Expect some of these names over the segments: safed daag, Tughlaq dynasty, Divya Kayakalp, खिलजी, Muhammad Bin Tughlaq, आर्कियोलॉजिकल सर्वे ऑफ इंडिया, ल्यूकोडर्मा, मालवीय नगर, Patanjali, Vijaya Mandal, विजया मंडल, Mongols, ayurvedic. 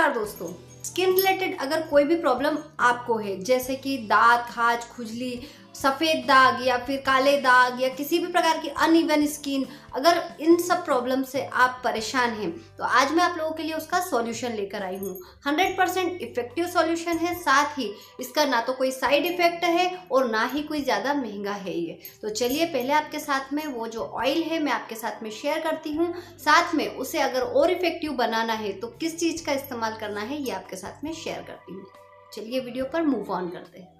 नमस्कार दोस्तों, skin related अगर कोई भी प्रॉब्लम आपको है जैसे कि दाग, खाज, खुजली, सफ़ेद दाग या फिर काले दाग या किसी भी प्रकार की अनइवन स्किन, अगर इन सब प्रॉब्लम से आप परेशान हैं तो आज मैं आप लोगों के लिए उसका सॉल्यूशन लेकर आई हूँ। 100% इफेक्टिव सॉल्यूशन है, साथ ही इसका ना तो कोई साइड इफेक्ट है और ना ही कोई ज़्यादा महंगा है ये। तो चलिए पहले आपके साथ में वो जो ऑयल है मैं आपके साथ में शेयर करती हूँ, साथ में उसे अगर और इफेक्टिव बनाना है तो किस चीज़ का इस्तेमाल करना है ये आपके साथ में शेयर करती हूँ। चलिए वीडियो पर मूव ऑन करते हैं।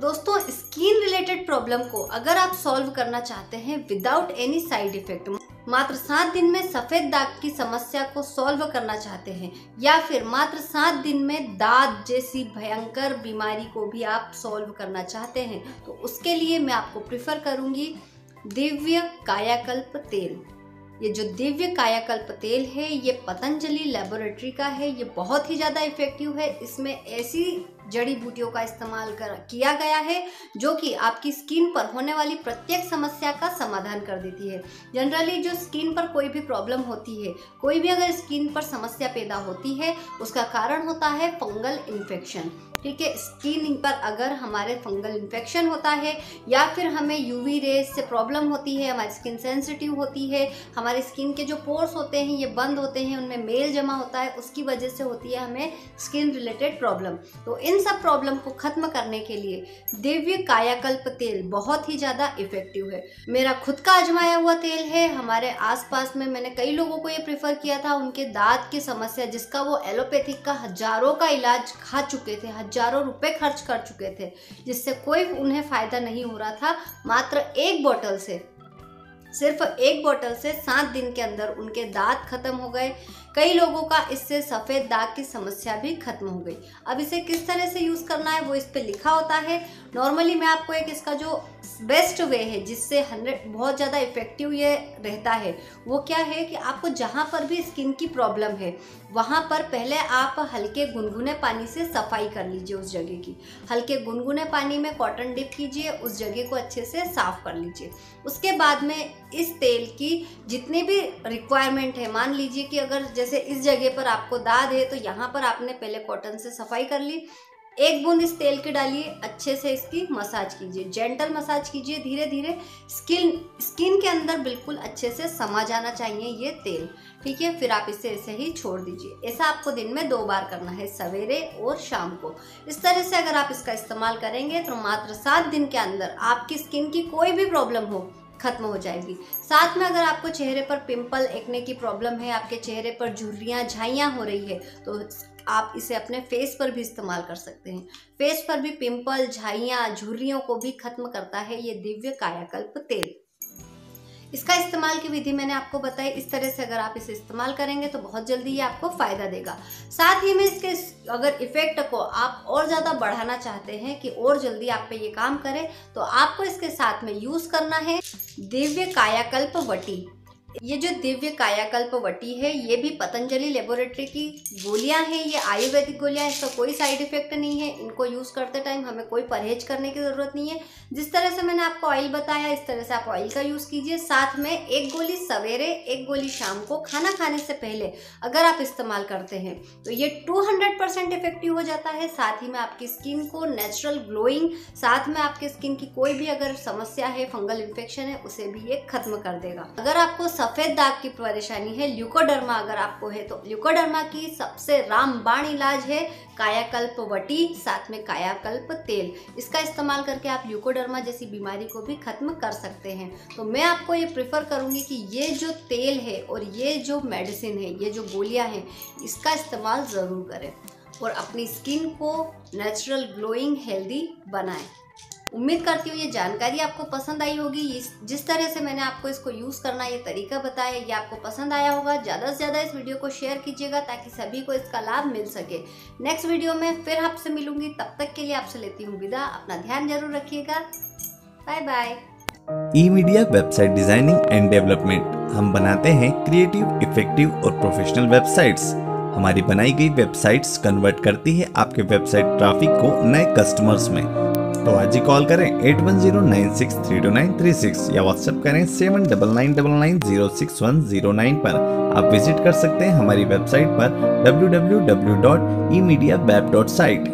दोस्तों, स्किन रिलेटेड प्रॉब्लम को अगर आप सॉल्व करना चाहते हैं विदाउट एनी साइड इफेक्ट, मात्र 7 दिन में सफ़ेद दाग की समस्या को सॉल्व करना चाहते हैं या फिर मात्र 7 दिन में दाद जैसी भयंकर बीमारी को भी आप सॉल्व करना चाहते हैं, तो उसके लिए मैं आपको प्रिफर करूंगी दिव्य कायाकल्प तेल। ये जो दिव्य कायाकल्प तेल है ये पतंजलि लैबोरेटरी का है। ये बहुत ही ज़्यादा इफेक्टिव है। इसमें ऐसी जड़ी बूटियों का इस्तेमाल किया गया है जो कि आपकी स्किन पर होने वाली प्रत्येक समस्या का समाधान कर देती है। जनरली जो स्किन पर कोई भी प्रॉब्लम होती है, कोई भी अगर स्किन पर समस्या पैदा होती है, उसका कारण होता है फंगल इन्फेक्शन। ठीक है, स्किन पर अगर हमारे फंगल इन्फेक्शन होता है या फिर हमें यूवी रेस से प्रॉब्लम होती है, हमारी स्किन सेंसिटिव होती है, हमारी स्किन के जो पोर्स होते हैं ये बंद होते हैं, उनमें मेल जमा होता है, उसकी वजह से होती है हमें स्किन रिलेटेड प्रॉब्लम। तो इन सब प्रॉब्लम को खत्म करने के लिए दिव्य कायाकल्प तेल बहुत ही ज़्यादा इफेक्टिव है। मेरा खुद का आजमाया हुआ तेल है। हमारे आसपास में मैंने कई लोगों को ये प्रेफर किया था, उनके दांत की समस्या जिसका वो एलोपैथिक का हजारों का इलाज खा चुके थे, हजारों रुपए खर्च कर चुके थे, जिससे कोई उन्हें फायदा नहीं हो रहा था। मात्र सिर्फ एक बोतल से 7 दिन के अंदर उनके दांत खत्म हो गए। कई लोगों का इससे सफ़ेद दाग की समस्या भी खत्म हो गई। अब इसे किस तरह से यूज़ करना है वो इस पर लिखा होता है। नॉर्मली मैं आपको एक इसका जो बेस्ट वे है जिससे बहुत ज़्यादा इफेक्टिव ये रहता है वो क्या है कि आपको जहाँ पर भी स्किन की प्रॉब्लम है वहाँ पर पहले आप हल्के गुनगुने पानी से सफाई कर लीजिए उस जगह की। हल्के गुनगुने पानी में कॉटन डिप कीजिए, उस जगह को अच्छे से साफ़ कर लीजिए। उसके बाद में इस तेल की जितनी भी रिक्वायरमेंट है, मान लीजिए कि अगर जैसे इस जगह पर आपको दाद है तो यहाँ पर आपने पहले कॉटन से सफाई कर ली, 1 बूंद इस तेल की डालिए, अच्छे से इसकी मसाज कीजिए, जेंटल मसाज कीजिए। धीरे धीरे स्किन के अंदर बिल्कुल अच्छे से समा जाना चाहिए ये तेल। ठीक है, फिर आप इसे ऐसे ही छोड़ दीजिए। ऐसा आपको दिन में 2 बार करना है, सवेरे और शाम को। इस तरह से अगर आप इसका इस्तेमाल करेंगे तो मात्र 7 दिन के अंदर आपकी स्किन की कोई भी प्रॉब्लम हो खत्म हो जाएगी। साथ में अगर आपको चेहरे पर पिंपल, एक्ने की प्रॉब्लम है, आपके चेहरे पर झुर्रियाँ, झाइयाँ हो रही है तो आप इसे अपने फेस पर भी इस्तेमाल कर सकते हैं। फेस पर भी पिंपल, झाइयाँ, झुर्रियों को भी खत्म करता है ये दिव्य कायाकल्प तेल। इसका इस्तेमाल की विधि मैंने आपको बताई। इस तरह से अगर आप इसे इस्तेमाल करेंगे तो बहुत जल्दी ये आपको फ़ायदा देगा। साथ ही में इसके अगर इफ़ेक्ट को आप और ज़्यादा बढ़ाना चाहते हैं कि और जल्दी आप पे ये काम करें, तो आपको इसके साथ में यूज़ करना है दिव्य कायाकल्प वटी। ये जो दिव्य कायाकल्प वटी है ये भी पतंजलि लेबोरेटरी की गोलियां हैं। ये आयुर्वेदिक गोलियां हैं, इसका कोई साइड इफेक्ट नहीं है। इनको यूज़ करते टाइम हमें कोई परहेज करने की ज़रूरत नहीं है। जिस तरह से मैंने आपको ऑयल बताया इस तरह से आप ऑयल का यूज़ कीजिए। साथ में 1 गोली सवेरे, 1 गोली शाम को खाना खाने से पहले अगर आप इस्तेमाल करते हैं तो ये 200% इफेक्टिव हो जाता है। साथ ही में आपकी स्किन को नेचुरल ग्लोइंग, साथ में आपकी स्किन की कोई भी अगर समस्या है, फंगल इन्फेक्शन है, उसे भी ये खत्म कर देगा। अगर आपको सफ़ेद दाग की परेशानी है, ल्यूकोडर्मा अगर आपको है, तो ल्यूकोडर्मा की सबसे रामबाण इलाज है कायाकल्प वटी, साथ में कायाकल्प तेल। इसका इस्तेमाल करके आप ल्यूकोडर्मा जैसी बीमारी को भी खत्म कर सकते हैं। तो मैं आपको ये प्रेफर करूँगी कि ये जो तेल है और ये जो मेडिसिन है, ये जो गोलियाँ हैं, इसका इस्तेमाल ज़रूर करें और अपनी स्किन को नेचुरल ग्लोइंग हेल्दी बनाएँ। उम्मीद करती हूँ ये जानकारी आपको पसंद आई होगी। जिस तरह से मैंने आपको इसको यूज़ करना, ये तरीका बताया, ये आपको पसंद आया होगा। ज़्यादा से ज़्यादा इस वीडियो को शेयर कीजिएगा ताकि सभी को इसका लाभ मिल सके। नेक्स्ट वीडियो में फिर आपसे मिलूंगी, तब तक के लिए आपसे लेती हूँ विदा। अपना ध्यान जरूर रखिएगा। Bye bye. E media website designing and development. हम बनाते हैं क्रिएटिव, इफेक्टिव और प्रोफेशनल वेबसाइट्स। हमारी बनाई गई वेबसाइट्स कन्वर्ट करती है आपके वेबसाइट ट्रैफिक को नए कस्टमर्स में। तो आज ही कॉल करें 8109632936 या व्हाट्सएप करें 799990610 पर। आप विजिट कर सकते हैं हमारी वेबसाइट पर www.emediaweb.site।